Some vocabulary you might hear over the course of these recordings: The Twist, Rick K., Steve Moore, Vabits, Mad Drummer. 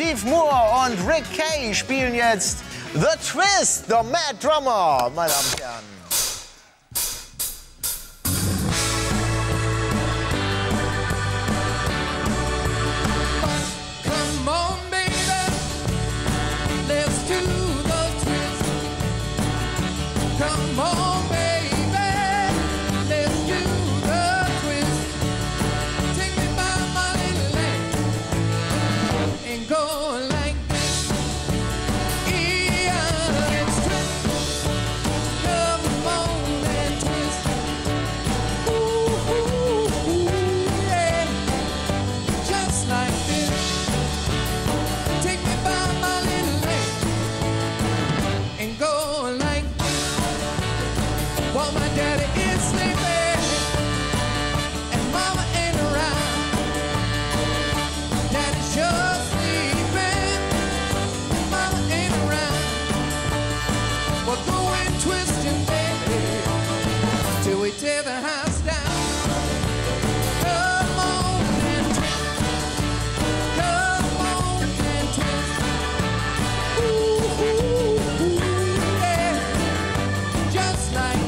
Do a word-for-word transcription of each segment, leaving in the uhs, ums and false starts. Steve Moore und Rick K. spielen jetzt The Twist, The Mad Drummer, meine Damen und Herren. Come on, baby, let's do the twist. Take me by my little hand and go like this. Yeah, let's twist. Come on and twist. Ooh, ooh, ooh, yeah, just like this. Take me by my little hand and go like this. While my daddy is sleeping and mama ain't around, daddy's just sleeping and mama ain't around. We're going twisting, baby, till we tear the house down. Come on and twist, come on and twist. Ooh, ooh, ooh, yeah, just like.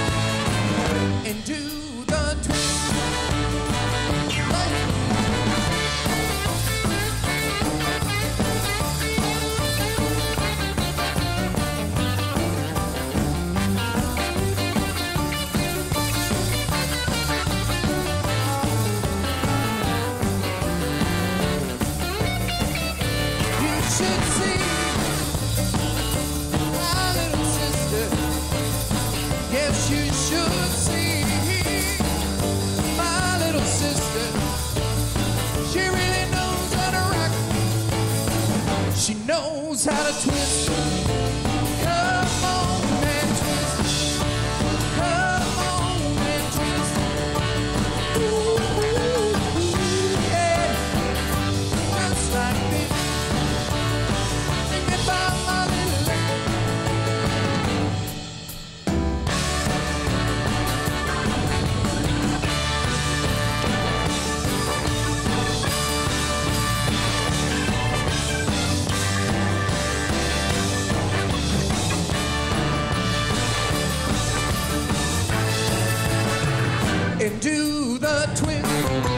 And do the twist. You should see my little sister. Yes, you should see. She knows how to twist. Come on and twist. Come on and twist. Ooh, ooh, ooh, yeah, just like this. Take me by my little and do the twist.